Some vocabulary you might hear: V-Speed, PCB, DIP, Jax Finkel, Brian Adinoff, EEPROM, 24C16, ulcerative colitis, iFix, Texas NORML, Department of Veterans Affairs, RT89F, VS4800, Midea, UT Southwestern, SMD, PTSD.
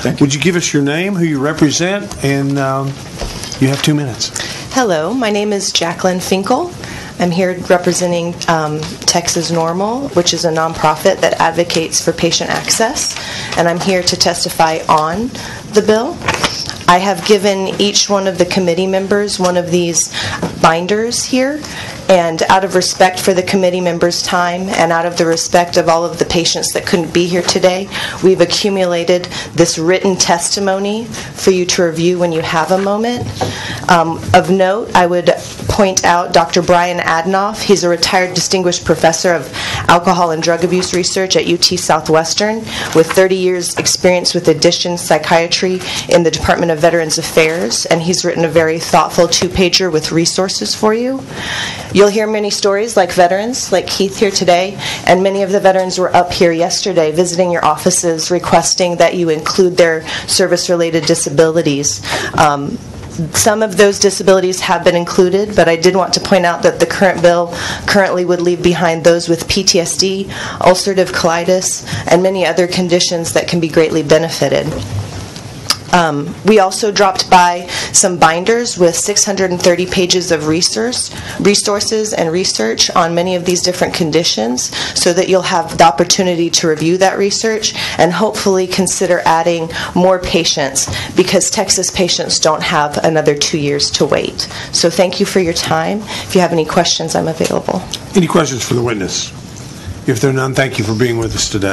Thank you. Would you give us your name, who you represent, and you have 2 minutes. Hello, my name is Jax Finkel. I'm here representing Texas NORML, which is a nonprofit that advocates for patient access, and I'm here to testify on the bill. I have given each one of the committee members one of these binders here, and out of respect for the committee members' time and out of the respect of all of the patients that couldn't be here today, we've accumulated this written testimony for you to review when you have a moment. Of note, I would point out Dr. Brian Adinoff. He's a retired distinguished professor of alcohol and drug abuse research at UT Southwestern with 30 years experience with addiction psychiatry in the Department of Veterans Affairs, and he's written a very thoughtful two-pager with resources for you. You'll hear many stories like veterans, like Keith here today, and many of the veterans were up here yesterday visiting your offices requesting that you include their service-related disabilities. Some of those disabilities have been included, but I did want to point out that the current bill currently would leave behind those with PTSD, ulcerative colitis, and many other conditions that can be greatly benefited. We also dropped by some binders with 630 pages of resources and research on many of these different conditions, so that you'll have the opportunity to review that research and hopefully consider adding more patients, because Texas patients don't have another 2 years to wait. So thank you for your time. If you have any questions, I'm available. Any questions for the witness? If there are none, thank you for being with us today.